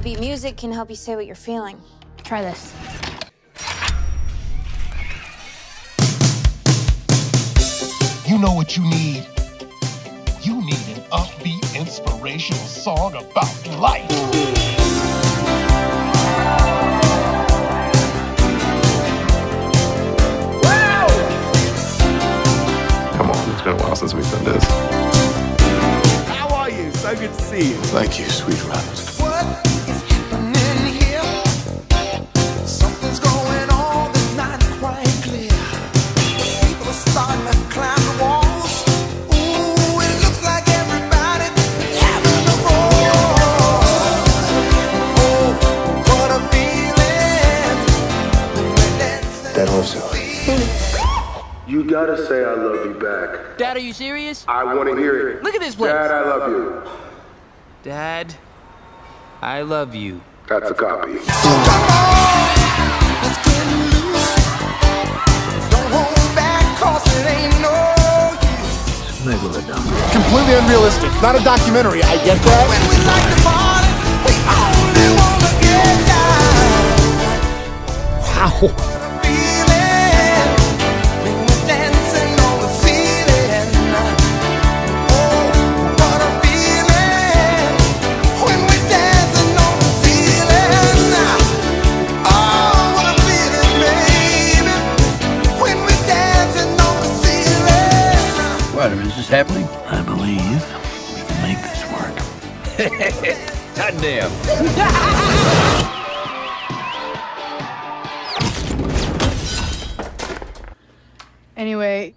upbeat music can help you say what you're feeling. Try this. You know what you need? You need an upbeat, inspirational song about life. It's been a while since we've done this. How are you? So good to see you. Thank you, sweet Robert. What is happening here? Something's going on that's not quite clear. People are starting to climb the walls. Ooh, it looks like everybody's having a roar. Oh, what a feeling. That also. You gotta say I love you back. Dad, are you serious? I wanna hear it. Look at this place. Dad, I love you. Dad, I love you. That's a copy. So come on, let's get loose. Don't hold back, cause it ain't no use. Maybe we're done. Completely unrealistic. Not a documentary, I get that. When we like the party, we only wanna get down. Wow. Is this happening? I believe we can make this work. Goddamn. Anyway.